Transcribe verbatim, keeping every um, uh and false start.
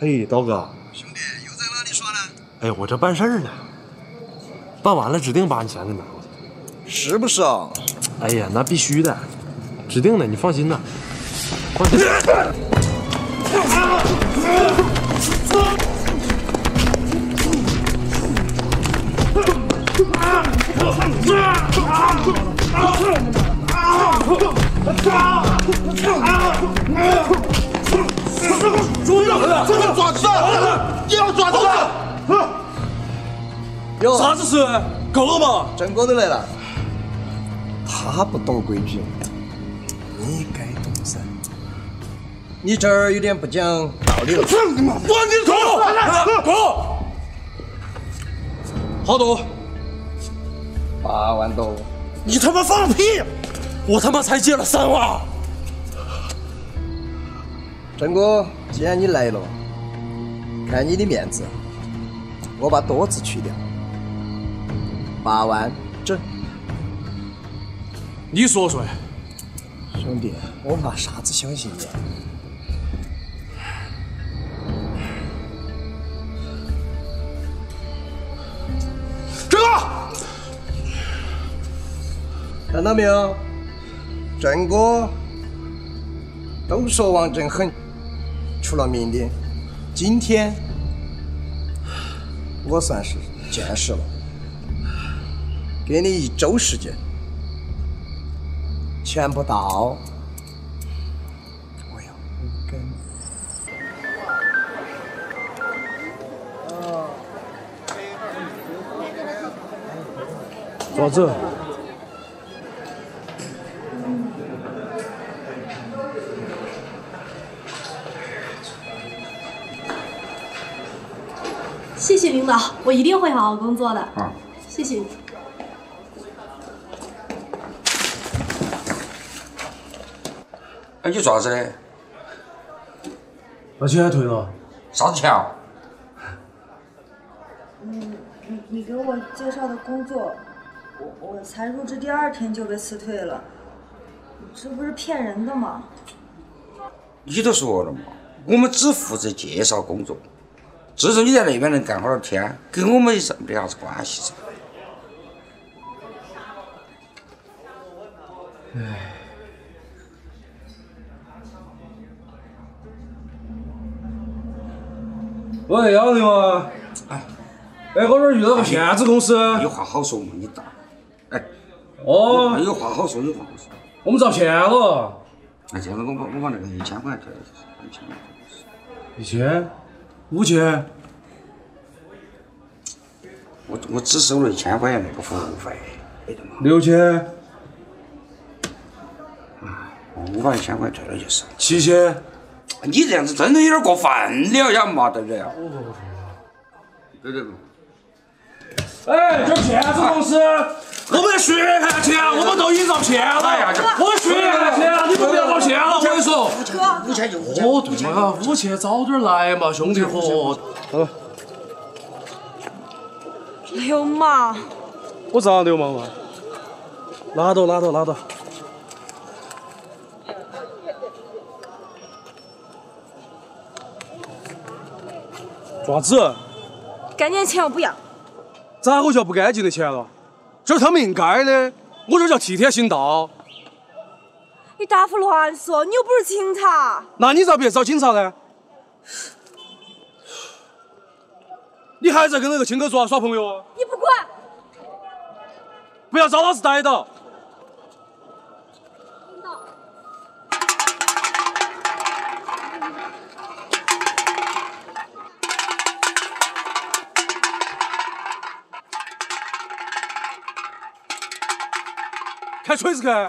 嘿，刀哥，兄弟又在哪里耍呢？哎，我这办事儿呢，办完了指定把你钱给拿过去，是不是啊？哎呀，那必须的，指定的，你放心呐，放心。住手！这是抓子，你要抓子！哟，啥子事？够了吗？真哥都来了，他不懂规矩，你该懂噻。你这儿有点不讲道理了。断你的头！够！好多，八万多。你他妈放了屁！我他妈才借了三万。 真哥，既然你来了，看你的面子，我把多字去掉，八万整。你说谁？兄弟，我拿啥子相信你？真哥，看到没有？真哥，都说王真狠。 出了名的，今天我算是见识了。给你一周时间，钱不到，我要五根。爪子。 谢谢领导，我一定会好好工作的。啊，谢谢你。哎，你做啥子嘞？把钱退了。啥子钱啊？嗯，你你给我介绍的工作，我我才入职第二天就被辞退了，这不是骗人的吗？你都说了嘛，我们只负责介绍工作。 至少你在那边能干好多天，跟我们也没啥子关系噻。哎，喂，幺零啊！哎，哎，我这儿遇到个骗子公司。有话好说嘛，你大。哎，哦，有话好说，有话好说。我们遭骗了。哎，这样子，我把我把那个一千块退了，一千块。一千。 五千，我我只收了一千块钱那个服务费，六千，啊，我把一千块退了就是。七千，你这样子真的有点过分了呀嘛，对不对？对对对。哎，这骗子公司，我们血汗钱，我们都已经遭骗了。哎呀，我血汗钱，你们不要遭骗了，我跟你说。 五千就五千，哦对嘛，五千早点来嘛，兄弟伙。好。流氓。我咋流氓了？拉倒拉倒拉倒。爪子。干净的钱我不要。咋个叫不干净的钱了？这是他们应该的，我这叫替天行道。 你大胡乱说，你又不是警察。那你咋别找警察呢？你还在跟那个青哥耍耍朋友啊？你不管，不要找老子逮到。听到。开锤子开。